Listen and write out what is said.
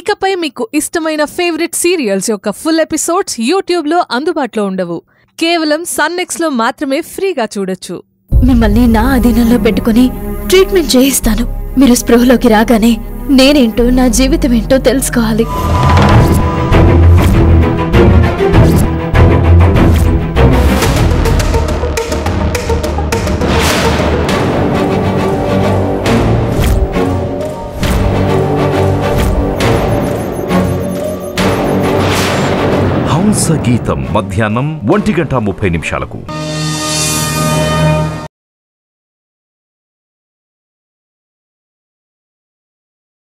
ఇకపై మీకు ఇష్టమైన ఫేవరెట్ సీరియల్స్ యొక్క ఫుల్ ఎపిసోడ్స్ యూట్యూబ్ లో అందుబాటులో ఉండవు. కేవలం సన్ నెక్స్ట్ లో మాత్రమే ఫ్రీగా చూడొచ్చు. మిమ్మల్ని నా అధీనంలో పెట్టుకొని ట్రీట్మెంట్ చేయిస్తాను. మీరు స్పృహలోకి రాగానే నేనేంటో నా జీవితం ఏంటో తెలుసుకోవాలి. హంసగీతం మధ్యాహ్నం 1:30 నిమిషాలకు.